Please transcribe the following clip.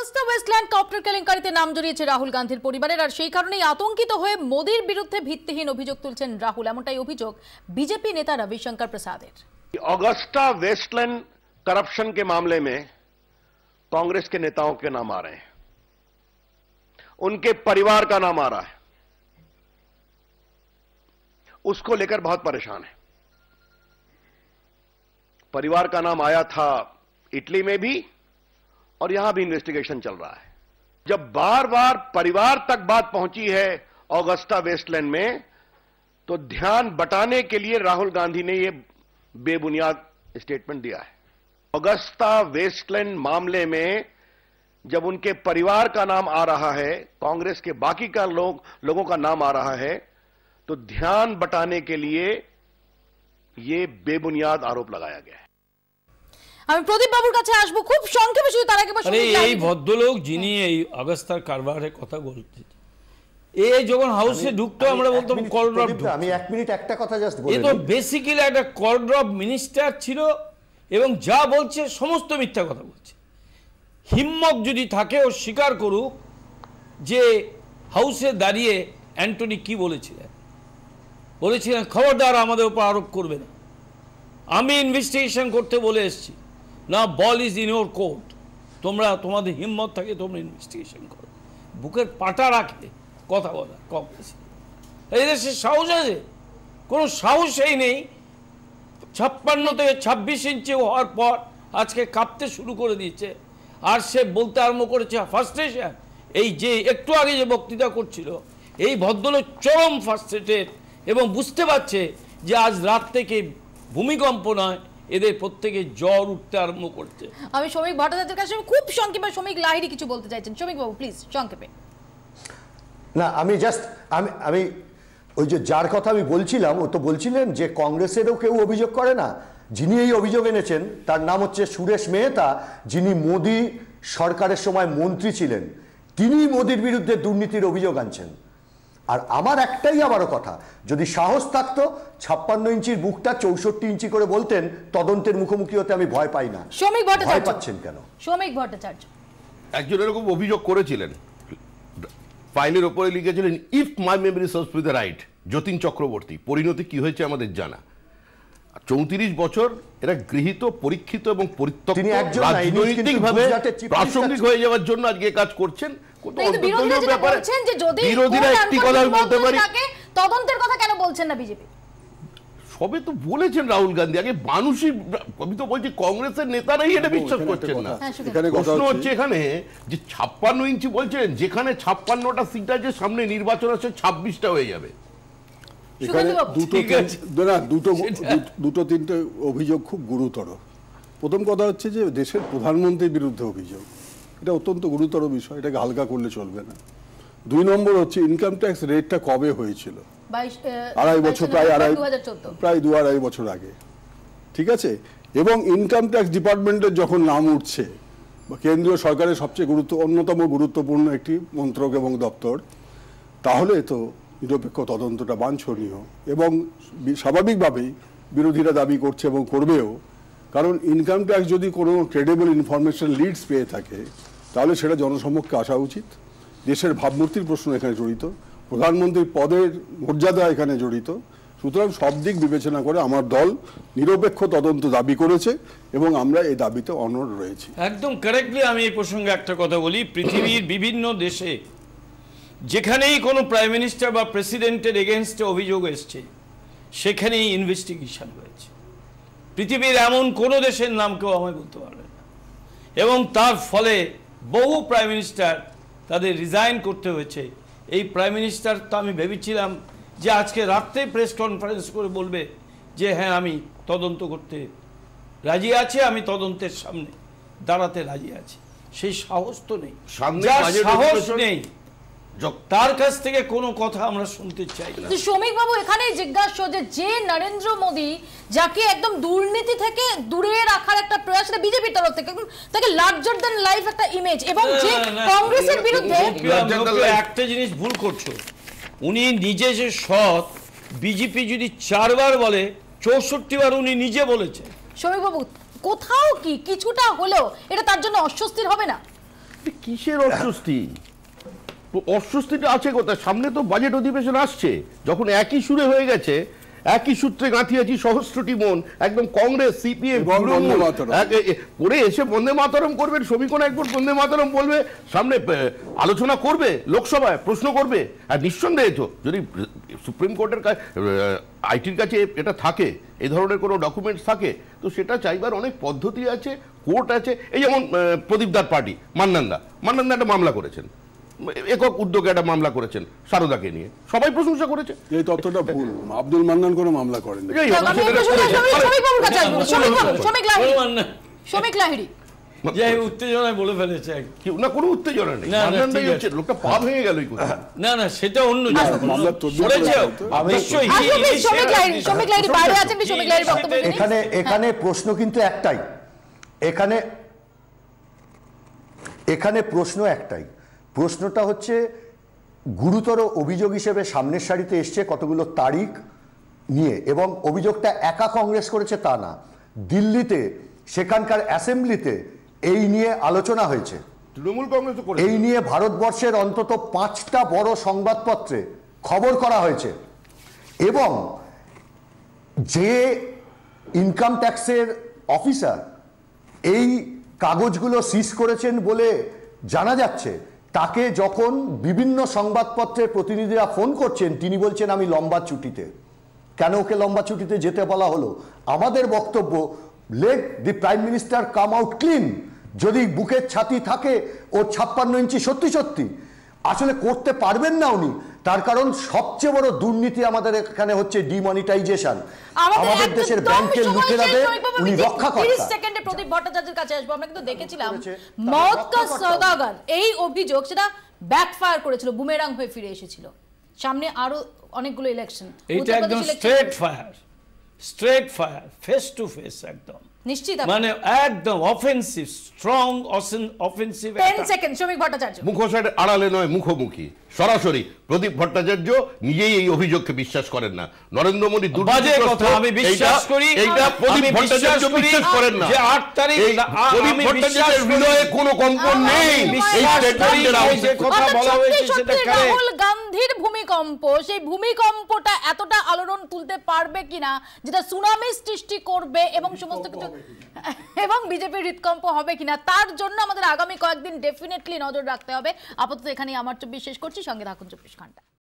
Agusta wasteland copter কেলেঙ্কারিতে নাম জড়িয়েছে রাহুল গান্ধীর পরিবারের আর সেই কারণেই আতঙ্কিত হয়ে মোদির বিরুদ্ধে ভিত্তিহীন অভিযোগ তুলছেন রাহুল। এমনটাই অভিযোগ বিজেপি নেতা রবিশঙ্কর প্রসাদের। অগস্টা ওয়েস্টল্যান্ड करप्शन के मामले में कांग्रेस के नेताओं के नाम आ रहे हैं, उनके परिवार का नाम आ रहा है, उसको लेकर बहुत परेशान है। परिवार का नाम आया था इटली में भी और यहां भी इन्वेस्टिगेशन चल रहा है। जब बार बार परिवार तक बात पहुंची है ऑगस्टा वेस्टलैंड में, तो ध्यान बटाने के लिए राहुल गांधी ने यह बेबुनियाद स्टेटमेंट दिया है। ऑगस्टा वेस्टलैंड मामले में जब उनके परिवार का नाम आ रहा है, कांग्रेस के बाकी का लोगों का नाम आ रहा है, तो ध्यान बटाने के लिए ये बेबुनियाद आरोप लगाया गया है। प्रदीप बाबुर কাছে আসবো খুব সংক্ষেপে, শুধু তার আগে বলতে চাই এই ভদ্রলোক যিনি এই অগস্টার কারবারের কথা বলতে এই যখন হাউসে ঢুকতো আমরা বলতাম কর্ডরব। আমি 1 মিনিট একটা কথা জাস্ট বলি, এই তো বেসিক্যালি একটা কর্ডরব মিনিস্টার ছিল এবং যা বলছে সমস্ত মিথ্যা কথা বলছে। হিম্মত যদি থাকে ও স্বীকার করুক যে হাউসে দাঁড়িয়ে অ্যান্টনি কি বলেছিলেন খবরদার আমাদের উপর আরোপ করবে না, আমি ইনভেস্টিগেশন করতে বলে এসেছি। না ball is in your court, তোমরা তোমাদের হিম্মত থাকে তোমরা ইনভেস্টিগেশন করো। বুকের পাটা রাখে কথা বলা কংগ্রেসে, এই দেশে সাহস আছে? কোনো সাহসই নেই। 56 থেকে 26 ইঞ্চি হওয়ার পর আজকে কাঁপতে শুরু করে দিয়েছে আর সে বলতে আরম্ভ করেছে ফার্স্ট্রেশন। এই যে একটু আগে যে বক্তৃতা করছিল এই ভদ্রলোক চরম ফার্স্ট্রেটেড এবং বুঝতে পারছে যে আজ রাত থেকে ভূমিকম্প নয় এদের প্রত্যেকে জ্বর উঠতে আরম্ভ করছে। আমি শ্রমিক ভট্টাচার্যের কাছে খুব সংক্ষেপে, শ্রমিক লাহিড়ী কিছু বলতে চাইছেন, শ্রমিক বাবু প্লিজ সংক্ষেপে। না আমি জাস্ট আমি ওই যে যার কথা আমি বলছিলাম ও তো বলছিলেন যে কংগ্রেসেরও কেউ অভিযোগ করে না। যিনি এই অভিযোগ এনেছেন তার নাম হচ্ছে সুরেশ মেহতা, যিনি মোদি সরকারের সময় মন্ত্রী ছিলেন। তিনি মোদির বিরুদ্ধে দুর্নীতির অভিযোগ আনছেন। আর আমার একটাই আবারও কথা, যদি সাহস থাকতো 56 ইঞ্চির বুকটা 64 ইঞ্চি করে বলতেন, তদন্তের মুখোমুখি হতে আমি ভয় পাই না। শ্রমিক ভট্টাচার্য পাচ্ছেন কেন? শ্রমিক ভট্টাচার্য একজন এরকম অভিযোগ করেছিলেন, ফাইলের ওপরে লিখেছিলেন if my memory serves for the right, Jatin Chakraborty. পরিণতি কি হয়েছে আমাদের জানা। 34 বছর এরা গৃহীত, পরীক্ষিত এবং পরিত্যক্ত রাজনৈতিকভাবে প্রাসঙ্গিক হয়ে যাওয়ার জন্য আজকে কাজ করছেন। সবে তো বলেছেন রাহুল গান্ধী আগে, মানুষই তো বলছি কংগ্রেসের নেতারাই এটা বিশ্বাস করছেন না। প্রশ্ন হচ্ছে এখানে যে 56 ইঞ্চি বলছেন, যেখানে 56টা সিট আছে, সামনে নির্বাচন আছে 26টা হয়ে যাবে। দুটো তিনটে অভিযোগ খুব গুরুতর। প্রথম কথা হচ্ছে যে দেশের প্রধানমন্ত্রীর বিরুদ্ধে অভিযোগ, এটা অত্যন্ত গুরুতর বিষয়, এটাকে হালকা করলে চলবে না। 2 নম্বর হচ্ছে ইনকাম ট্যাক্স রেটটা কবে হয়েছিল? 2.5 বছর, প্রায় 2.5 বছর আগে, ঠিক আছে। এবং ইনকাম ট্যাক্স ডিপার্টমেন্টের যখন নাম উঠছে, কেন্দ্রীয় সরকারের সবচেয়ে অন্যতম গুরুত্বপূর্ণ একটি মন্ত্রক এবং দপ্তর, তাহলে তো নিরপেক্ষ তদন্তটা বাঞ্ছনীয়। এবং স্বাভাবিকভাবেই বিরোধীরা দাবি করছে এবং করবেও, কারণ ইনকাম ট্যাক্স যদি কোনো ক্রেডিবল ইনফরমেশন লিডস পেয়ে থাকে তাহলে সেটা জনসম্মুখে আসা উচিত। দেশের ভাবমূর্তির প্রশ্ন এখানে জড়িত, প্রধানমন্ত্রীর পদের মর্যাদা এখানে জড়িত। সুতরাং সব দিক বিবেচনা করে আমার দল নিরপেক্ষ তদন্ত দাবি করেছে এবং আমরা এই দাবিতে অনড় রয়েছি। একদম কারেক্টলি। আমি এই প্রসঙ্গে একটা কথা বলি, পৃথিবীর বিভিন্ন দেশে যেখানেই কোনো প্রাইম মিনিস্টার বা প্রেসিডেন্টের এগেনস্টে অভিযোগ এসছে সেখানেই ইনভেস্টিগেশন হয়েছে। পৃথিবীর এমন কোনো দেশের নাম কেউ আমায় বলতে পারবে না। এবং তার ফলে বহু প্রাইম মিনিস্টার তাদের রিজাইন করতে হয়েছে। এই প্রাইম মিনিস্টার তো আমি ভেবেছিলাম যে আজকে রাত্রে প্রেস কনফারেন্স করে বলবে যে হ্যাঁ আমি তদন্ত করতে রাজি আছি, আমি তদন্তের সামনে দাঁড়াতে রাজি আছি। সেই সাহস তো নেই, সাহস নেই, তার কাছ থেকে কোনো কথা আমরা শুনতে চাই না। শ্রমিক বাবু এখানে জিজ্ঞাসা যে নরেন্দ্র মোদি যাকে একদম দুর্নীতি থেকে দূরে রাখার একটা প্রয়াস বিজেপির তরফ থেকে, তাকে লার্জার দ্যান লাইফ একটা ইমেজ, এবং যে কংগ্রেসের বিরুদ্ধে একটা জিনিস ভুল করছো, উনি নিজে যে সৎ, বিজেপি যদি 4 বার বলে 64 বার উনি নিজে বলেছে। শ্রমিক বাবু কোথাও কি কিছুটা হলেও এটা তার জন্য অস্বস্তির হবে না? কিসের অস্বস্তি? অস্বস্তিটা আছে কোথায়? সামনে তো বাজেট অধিবেশন আসছে, যখন একই সুরে হয়ে গেছে, একই সূত্রে গাঁথিয়েছি সহস্রটি মন, একদম কংগ্রেস সিপিএম করে এসে বন্দে মাতরম করবেন, সমীকরণ একবার বন্দে মাতরম বলবে, সামনে আলোচনা করবে, লোকসভায় প্রশ্ন করবে। আর নিঃসন্দেহে তো যদি সুপ্রিম কোর্টের আইটির কাছে এটা থাকে, এ ধরনের কোনো ডকুমেন্টস থাকে, তো সেটা চাইবার অনেক পদ্ধতি আছে, কোর্ট আছে। এই যেমন প্রদীপদার পার্টি মান্নান্দা একটা মামলা করেছেন, একক উদ্যোগে একটা মামলা করেছেন সারদাকে নিয়ে, সবাই প্রশংসা করেছে। এই তথ্যটা ভুল, আব্দুল মান্নান কোনো মামলা করেন। উত্তেজনায় বলে ফেলেছে না, কোনো উত্তেজনা নেই, লোকটা পা ভেঙে গেল। না না, সেটা অন্য এখানে প্রশ্ন কিন্তু একটাই, এখানে প্রশ্ন একটাই, প্রশ্নটা হচ্ছে গুরুতর অভিযোগ হিসেবে সামনের সারিতে এসছে কতগুলো তারিখ নিয়ে, এবং অভিযোগটা একা কংগ্রেস করেছে তা না, দিল্লিতে সেখানকার অ্যাসেম্বলিতে এই নিয়ে আলোচনা হয়েছে, তৃণমূল কংগ্রেস এই নিয়ে ভারতবর্ষের অন্তত 5টা বড় সংবাদপত্রে খবর করা হয়েছে। এবং যে ইনকাম ট্যাক্সের অফিসার এই কাগজগুলো সিজ করেছেন বলে জানা যাচ্ছে, তাকে যখন বিভিন্ন সংবাদপত্রের প্রতিনিধিরা ফোন করছেন, তিনি বলছেন আমি লম্বা ছুটিতে। কেন ওকে লম্বা ছুটিতে যেতে বলা হলো? আমাদের বক্তব্য, let the prime minister come out clean. যদি বুকের ছাতি থাকে ওর 56 ইঞ্চি সত্যি সত্যি আসলে করতে পারবেন না উনি, তার কারণ সবচেয়ে বড় দুর্নীতি আমাদের এখানে হচ্ছে ডিমনিটাইজেশন। আমাদের দেশের ব্যাংকের লোকেরা উনি রক্ষা করেন। 30 সেকেন্ডে প্রদীপ ভট্টাচার্যের কাছে আসবো। আমরা কিন্তু দেখেছিলাম মওত কা সওদাগর, এই অভিযোগ সেটা ব্যাকফায়ার করেছিল, বুমেরাং হয়ে ফিরে এসেছিল। সামনে আরো অনেকগুলো ইলেকশন, এটা একদম straight fire face to face, একদম নিশ্চিত, মানে একদম অফেন্সিভ, স্ট্রং অফেন্সিভ। 10 সেকেন্ড শ্রমিক ভট্টাচার্য। মুখোশের আড়ালে নয়, মুখোমুখি, সরাসরি। প্রদীপ ভট্টাচার্য নিজেই এই অভিযোগকে বিশ্বাস করেন না। নরেন্দ্র মোদি দুর্নীতি কথা আমি বিশ্বাস করি, এইটা প্রদীপ ভট্টাচার্য বিশ্বাস করেন না। যে 8 তারিখ প্রদীপ ভট্টাচার্যের হৃদয়ে কোনো কম্পন নেই। এই স্টেটমেন্টের আওতে কথা বলা হয়েছে, সেটা রাহুল গান্ধীর ভূমিকম্প, সেই ভূমিকম্পটা এতটা আলোড়ন তুলতে পারবে কিনা যেটা সুনামি সৃষ্টি করবে এবং সমস্ত কিছু, এবং বিজেপির হৃদকম্প হবে কিনা, তার জন্য আমাদের আগামী কয়েকদিন ডেফিনেটলি নজর রাখতে হবে। আপাতত এখানেই আমার 24 শেষ করছি, সঙ্গে থাকুন 24 ঘন্টা।